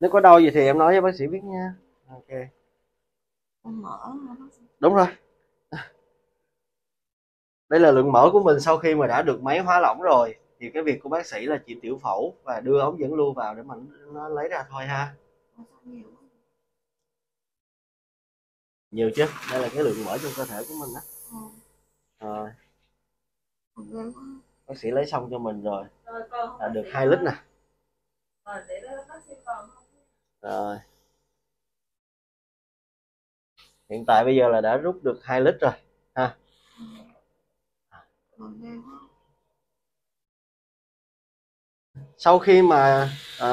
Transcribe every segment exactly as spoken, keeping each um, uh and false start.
Nếu có đau gì thì em nói với bác sĩ biết nha. Ok. Mỡ hả bác sĩ? Đúng rồi. Đây là lượng mỡ của mình sau khi mà đã được máy hóa lỏng rồi. Thì cái việc của bác sĩ là chỉ tiểu phẫu và đưa ống dẫn lưu vào để mà nó lấy ra thôi ha. Nhiều chứ? Đây là cái lượng mỡ trong cơ thể của mình á. Rồi. Bác sĩ lấy xong cho mình rồi. Là được hai lít nè. Rồi để đó bác sĩ còn không? Rồi. Hiện tại bây giờ là đã rút được hai lít rồi ha. Sau khi mà uh,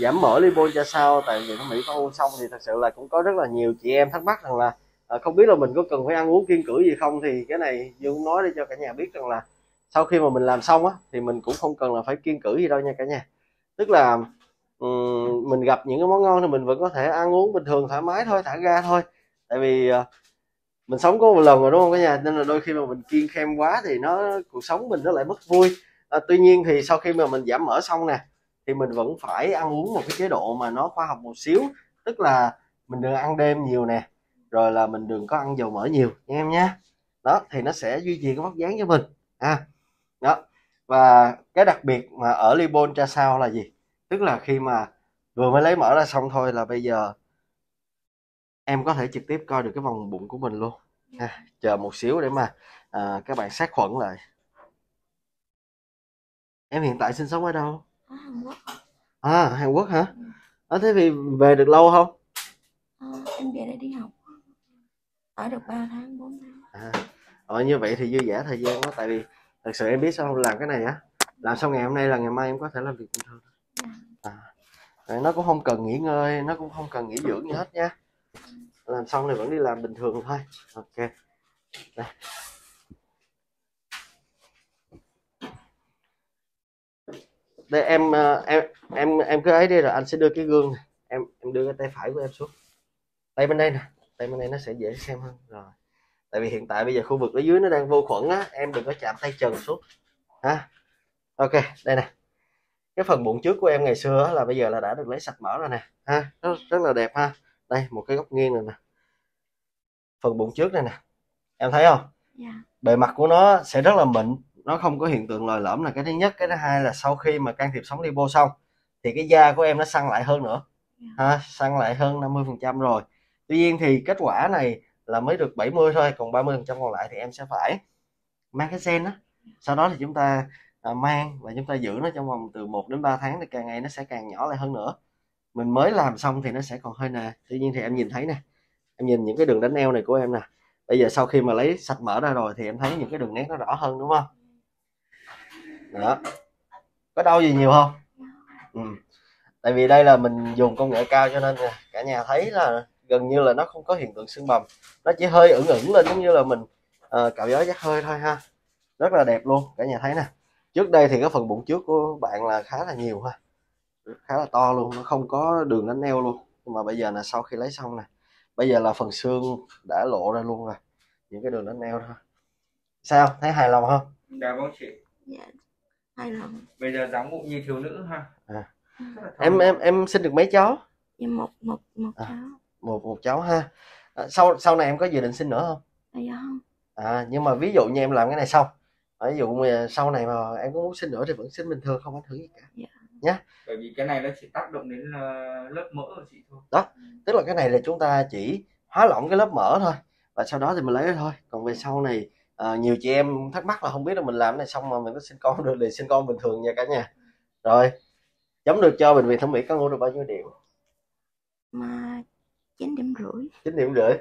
giảm mỡ lipochasao tại Viện Thẩm mỹ Hoa Hương xong thì thật sự là cũng có rất là nhiều chị em thắc mắc rằng là uh, không biết là mình có cần phải ăn uống kiêng cữ gì không, thì cái này Dương nói để cho cả nhà biết rằng là sau khi mà mình làm xong á thì mình cũng không cần là phải kiêng cữ gì đâu nha cả nhà. Tức là um, mình gặp những cái món ngon thì mình vẫn có thể ăn uống bình thường thoải mái thôi, thả ga thôi. Tại vì uh, mình sống có một lần rồi đúng không cả nhà, nên là đôi khi mà mình kiêng khem quá thì nó cuộc sống mình nó lại mất vui. À, tuy nhiên thì sau khi mà mình giảm mỡ xong nè thì mình vẫn phải ăn uống một cái chế độ mà nó khoa học một xíu, tức là mình đừng ăn đêm nhiều nè, rồi là mình đừng có ăn dầu mỡ nhiều nha em nhé. Đó thì nó sẽ duy trì cái vóc dáng cho mình à. Đó, và cái đặc biệt mà ở lipochasao là gì, tức là khi mà vừa mới lấy mỡ ra xong thôi là bây giờ em có thể trực tiếp coi được cái vòng bụng của mình luôn à. Chờ một xíu để mà à, các bạn sát khuẩn lại. Em hiện tại sinh sống ở đâu? Ở Hàn Quốc. À, Hàn Quốc hả? Ở thế thì về được lâu không? À, em về đây đi học. Ở được ba tháng, bốn tháng. À, rồi như vậy thì dư dả thời gian quá. Tại vì thật sự em biết sao không, làm cái này á, làm xong ngày hôm nay là ngày mai em có thể làm việc bình thường. À, rồi nó cũng không cần nghỉ ngơi, nó cũng không cần nghỉ dưỡng gì hết nha. Làm xong thì vẫn đi làm bình thường thôi. Ok. Đây. Đây, em em em em cứ ấy đi rồi anh sẽ đưa cái gương này. em em đưa cái tay phải của em xuống, tay bên đây nè, tay bên đây nó sẽ dễ xem hơn rồi. Tại vì hiện tại bây giờ khu vực ở dưới nó đang vô khuẩn á, em đừng có chạm tay trần xuống ha. Ok, đây nè, cái phần bụng trước của em ngày xưa á, là bây giờ là đã được lấy sạch mỡ rồi nè ha, rất, rất là đẹp ha. Đây một cái góc nghiêng này nè, phần bụng trước này nè, em thấy không? Yeah. Bề mặt của nó sẽ rất là mịn, nó không có hiện tượng lồi lõm là cái thứ nhất. Cái thứ hai là sau khi mà can thiệp sóng lipo xong thì cái da của em nó săn lại hơn nữa ha, săn lại hơn năm mươi phần trăm rồi. Tuy nhiên thì kết quả này là mới được bảy mươi thôi, còn ba mươi phần trăm còn lại thì em sẽ phải mang cái sen đó. Sau đó thì chúng ta à, mang và chúng ta giữ nó trong vòng từ một đến ba tháng thì càng ngày nó sẽ càng nhỏ lại hơn nữa. Mình mới làm xong thì nó sẽ còn hơi nè. Tuy nhiên thì em nhìn thấy nè, em nhìn những cái đường đánh eo này của em nè, bây giờ sau khi mà lấy sạch mỡ ra rồi thì em thấy những cái đường nét nó rõ hơn đúng không? Đó. Có đau gì nhiều không? Ừ. Tại vì đây là mình dùng công nghệ cao cho nên cả nhà thấy là gần như là nó không có hiện tượng sưng bầm, nó chỉ hơi ửng ửng lên giống như là mình uh, cạo gió dắt hơi thôi ha. Rất là đẹp luôn, cả nhà thấy nè. Trước đây thì cái phần bụng trước của bạn là khá là nhiều ha, khá là to luôn, nó không có đường đánh eo luôn. Nhưng mà bây giờ là sau khi lấy xong nè, bây giờ là phần xương đã lộ ra luôn rồi, những cái đường đánh eo thôi. Sao? Thấy hài lòng không? Dạ vâng chị. Hay lắm. Bây giờ dáng bụng như thiếu nữ ha. À. Em em em sinh được mấy cháu? Em một một một cháu. À, một một cháu ha. À, sau sau này em có dự định sinh nữa không? À, dạ không. À, nhưng mà ví dụ như em làm cái này xong, ví dụ mà sau này mà em có muốn sinh nữa thì vẫn sinh bình thường, không ảnh hưởng gì cả. Dạ. Nhá. Bởi vì cái này nó chỉ tác động đến lớp mỡ của chị thôi. Đó, tức là cái này là chúng ta chỉ hóa lỏng cái lớp mỡ thôi và sau đó thì mình lấy ra thôi. Còn về sau này à, nhiều chị em thắc mắc là không biết là mình làm cái này xong mà mình có sinh con được thì sinh con bình thường nha cả nhà. Rồi, chấm được cho bệnh viện thẩm mỹ có ngủ được bao nhiêu điểm? Mà chín điểm rưỡi. Chín điểm rưỡi.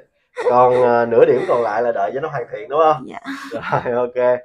Còn à, nửa điểm còn lại là đợi cho nó hoàn thiện đúng không? Dạ. Rồi ok.